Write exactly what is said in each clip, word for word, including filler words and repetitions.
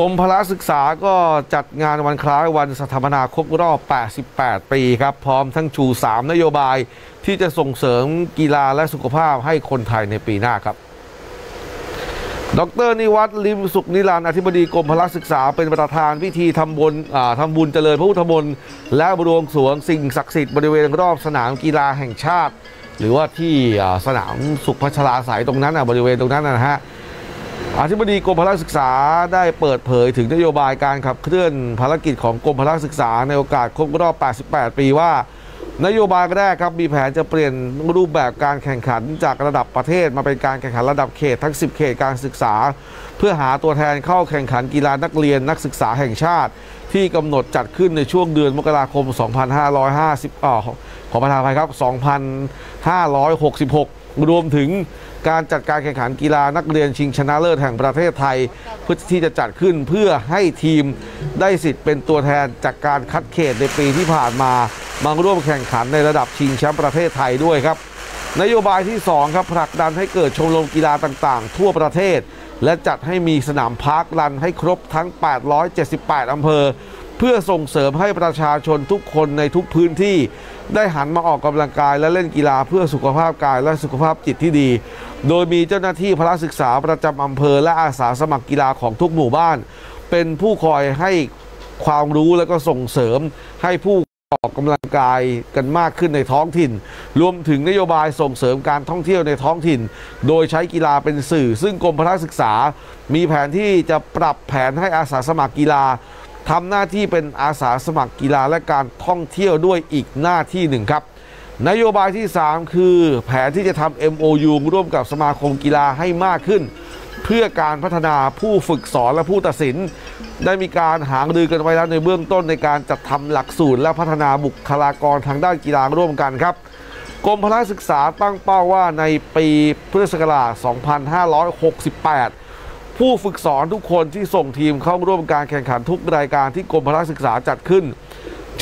กรมพละศึกษาก็จัดงานวันคล้ายวันสถาปนาครบรอบแปดสิบแปดปีครับพร้อมทั้งชูสามนโยบายที่จะส่งเสริมกีฬาและสุขภาพให้คนไทยในปีหน้าครับดร.นิวัฒน์ ลิมสุขนิรันดร์อธิบดีกรมพละศึกษาเป็นประธานพิธีทำบุญทำบุญเจริญพระพุทธมนต์และบวงสรวงสิ่งศักดิ์สิทธิ์บริเวณรอบสนามกีฬาแห่งชาติหรือว่าที่สนามสุขพัชราสายตรงนั้นบริเวณตรงนั้นนะฮะอธิบดีกรมพละศึกษาได้เปิดเผยถึงนโยบายการขับเคลื่อนภารกิจของกรมพละศึกษาในโอกาสครบรอบแปดสิบแปดปีว่านโยบายแรกครับมีแผนจะเปลี่ยนรูปแบบการแข่งขันจากระดับประเทศมาเป็นการแข่งขันระดับเขตทั้งสิบเขตการศึกษาเพื่อหาตัวแทนเข้าแข่งขันกีฬานักเรียนนักศึกษาแห่งชาติที่กำหนดจัดขึ้นในช่วงเดือนมกราคมสองพันห้าร้อยห้าสิบอ่อขอประทานไปครับสองพันห้าร้อยหกสิบหกรวมถึงการจัดการแข่งขันกีฬานักเรียนชิงชนะเลิศแห่งประเทศไทยเพื่อที่จะจัดขึ้นเพื่อให้ทีมได้สิทธิ์เป็นตัวแทนจากการคัดเขตในปีที่ผ่านมามาร่วมแข่งขันในระดับชิงแชมป์ประเทศไทยด้วยครับนโยบายที่สองครับผลักดันให้เกิดชมรมกีฬาต่างๆทั่วประเทศและจัดให้มีสนามพาร์คลันให้ครบทั้งแปดร้อยเจ็ดสิบแปดอำเภอเพื่อส่งเสริมให้ประชาชนทุกคนในทุกพื้นที่ได้หันมาออกกำลังกายและเล่นกีฬาเพื่อสุขภาพกายและสุขภาพจิตที่ดีโดยมีเจ้าหน้าที่พละศึกษาประจำอำเภอและอาสาสมัครกีฬาของทุกหมู่บ้านเป็นผู้คอยให้ความรู้และก็ส่งเสริมให้ผู้ออกกำลังกายกันมากขึ้นในท้องถิ่นรวมถึงนโยบายส่งเสริมการท่องเที่ยวในท้องถิ่นโดยใช้กีฬาเป็นสื่อซึ่งกรมพละศึกษามีแผนที่จะปรับแผนให้อาสาสมัครกีฬาทำหน้าที่เป็นอาสาสมัครกีฬาและการท่องเที่ยวด้วยอีกหน้าที่หนึ่งครับนโยบายที่สามคือแผนที่จะทำ เอ็ม โอ ยู ร่วมกับสมาคมกีฬาให้มากขึ้นเพื่อการพัฒนาผู้ฝึกสอนและผู้ตัดสินได้มีการหารือกันไว้แล้วในเบื้องต้นในการจัดทำหลักสูตรและพัฒนาบุคลากรทางด้านกีฬาร่วมกันครับกรมพละศึกษาตั้งเป้าว่าในปีพุทธศักราชสองพันห้าร้อยหกสิบแปดผู้ฝึกสอนทุกคนที่ส่งทีมเข้าร่วมการแข่งขันทุกรายการที่กรมพละศึกษาจัดขึ้น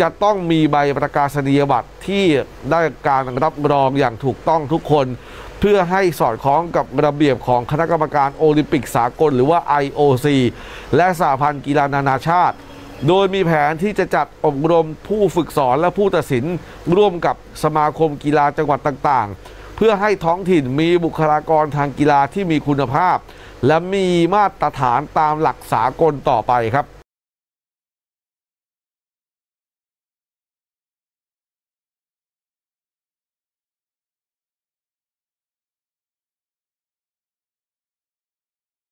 จะต้องมีใบประกาศนียบัตรที่ได้การรับรองอย่างถูกต้องทุกคนเพื่อให้สอดคล้องกับระเบียบของคณะกรรมการโอลิมปิกสากลหรือว่า ไอ โอ ซี และสหพันธ์กีฬานานาชาติโดยมีแผนที่จะจัดอบรมผู้ฝึกสอนและผู้ตัดสินร่วมกับสมาคมกีฬาจังหวัดต่างๆเพื่อให้ท้องถิ่นมีบุคลากรทางกีฬาที่มีคุณภาพและมีมาตรฐานตามหลักสากลต่อไปครับ